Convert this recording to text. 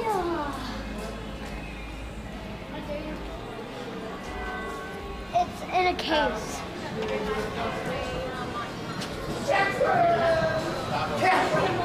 Hallelujah. It's in a case. Yes.